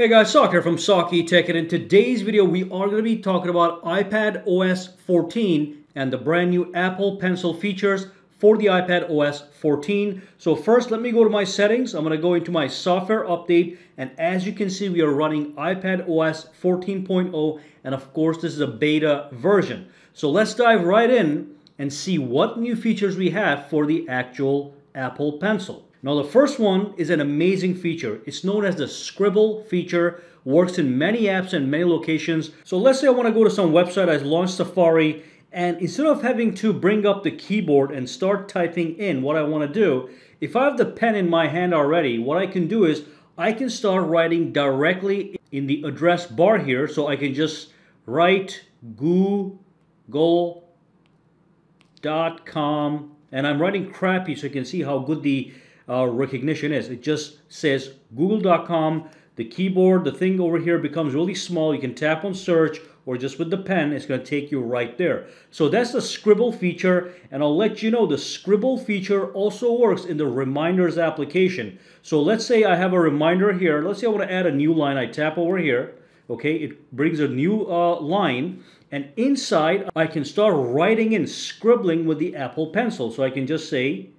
Hey guys, Saki here from Sakitech, and in today's video we are going to be talking about iPadOS 14 and the brand new Apple Pencil features for the iPadOS 14. So first let me go to my settings. I'm going to go into my software update, and as you can see we are running iPadOS 14.0, and of course this is a beta version. So let's dive right in and see what new features we have for the actual Apple Pencil. Now the first one is an amazing feature. It's known as the Scribble feature, works in many apps and many locations. So let's say I want to go to some website, I launch Safari, and instead of having to bring up the keyboard and start typing in what I want to do, if I have the pen in my hand already, what I can do is I can start writing directly in the address bar here. So I can just write Google.com, and I'm writing crappy so you can see how good the recognition is. It just says Google.com. The keyboard, the thing over here becomes really small. You can tap on search, or just with the pen it's going to take you right there. So that's the Scribble feature, and I'll let you know the Scribble feature also works in the Reminders application. So let's say I have a reminder here. Let's say I want to add a new line. I tap over here. Okay, it brings a new line, and inside I can start writing and scribbling with the Apple Pencil. So I can just say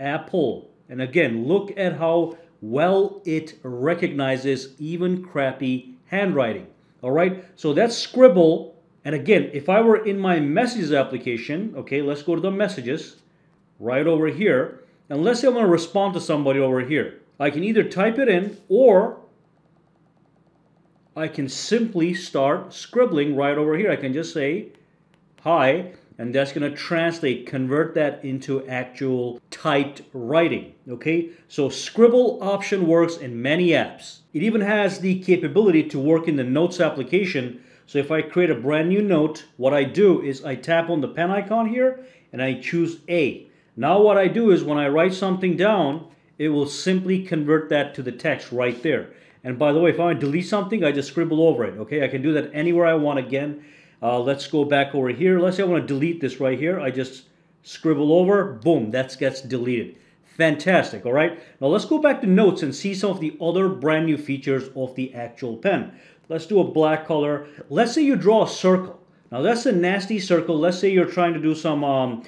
Apple, and again look at how well it recognizes even crappy handwriting. All right, so that's Scribble. And again, if I were in my Messages application, okay, let's go to the Messages right over here, and let's say I want to respond to somebody over here. I can either type it in, or I can simply start scribbling right over here. I can just say hi, and that's going to translate, convert that into actual typed writing, okay? So Scribble option works in many apps. It even has the capability to work in the Notes application. So if I create a brand new note, what I do is I tap on the pen icon here, and I choose A. Now what I do is when I write something down, it will simply convert that to the text right there. And by the way, if I want to delete something, I just scribble over it, okay? I can do that anywhere I want again. Let's go back over here. Let's say I want to delete this right here. I just scribble over, boom, that gets deleted. Fantastic, all right? Now let's go back to Notes and see some of the other brand new features of the actual pen. Let's do a black color. Let's say you draw a circle. Now that's a nasty circle. Let's say you're trying to do some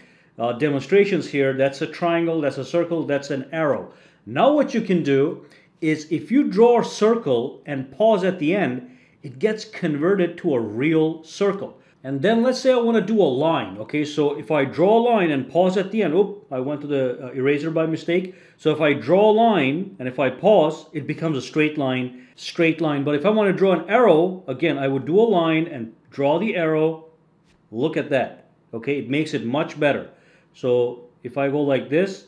demonstrations here. That's a triangle, that's a circle, that's an arrow. Now what you can do is if you draw a circle and pause at the end, it gets converted to a real circle. And then let's say I want to do a line, okay? So if I draw a line and pause at the end, oop, I went to the eraser by mistake. So if I draw a line and if I pause, it becomes a straight line. But if I want to draw an arrow, again, I would do a line and draw the arrow. Look at that, okay? It makes it much better. So if I go like this,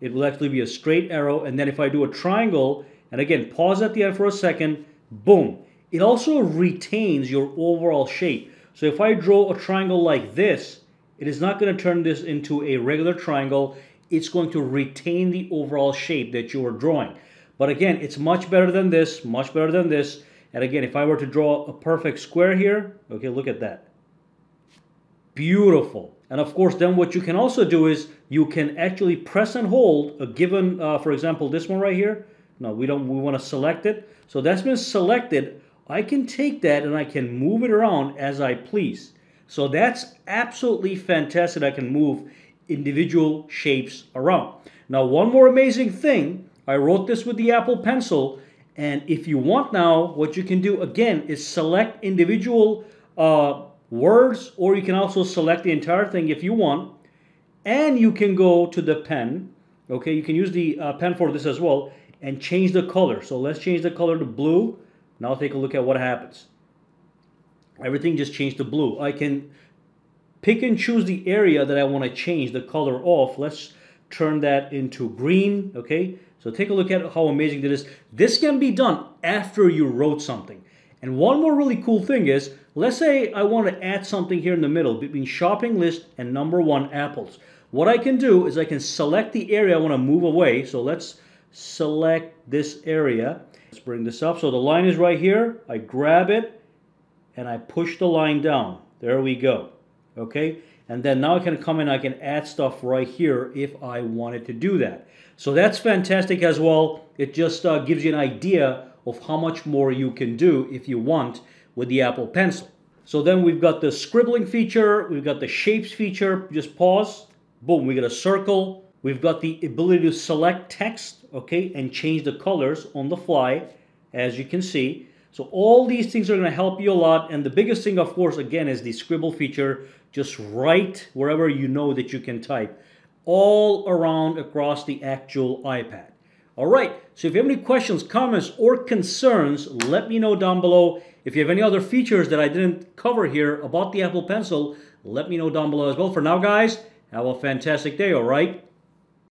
it will actually be a straight arrow. And then if I do a triangle, and again, pause at the end for a second, boom. It also retains your overall shape. So if I draw a triangle like this, it is not going to turn this into a regular triangle. It's going to retain the overall shape that you are drawing. But again, it's much better than this, much better than this. And again, if I were to draw a perfect square here, okay, look at that. Beautiful. And of course, then what you can also do is you can actually press and hold a given, for example, this one right here. No, we want to select it. So that's been selected. I can take that and I can move it around as I please. So that's absolutely fantastic. I can move individual shapes around. Now, one more amazing thing, I wrote this with the Apple Pencil, and if you want now, what you can do again is select individual words, or you can also select the entire thing if you want, and you can go to the pen, okay, you can use the pen for this as well, and change the color. So let's change the color to blue. Now take a look at what happens. Everything just changed to blue. I can pick and choose the area that I want to change the color off. Let's turn that into green, okay? So take a look at how amazing that is. This can be done after you wrote something. And one more really cool thing is, let's say I want to add something here in the middle between shopping list and number 1 apples. What I can do is I can select the area I want to move away. So let's select this area. Let's bring this up. So the line is right here. I grab it and I push the line down. There we go. Okay. And then now I can come in, I can add stuff right here if I wanted to do that. So that's fantastic as well. It just gives you an idea of how much more you can do if you want with the Apple Pencil. So then we've got the scribbling feature, we've got the shapes feature, just pause, boom, we got a circle. We've got the ability to select text, okay, and change the colors on the fly, as you can see. So all these things are going to help you a lot. And the biggest thing, of course, again, is the scribble feature. Just write wherever you know that you can type, all around across the actual iPad. All right, so if you have any questions, comments, or concerns, let me know down below. If you have any other features that I didn't cover here about the Apple Pencil, let me know down below as well. For now, guys, have a fantastic day, all right?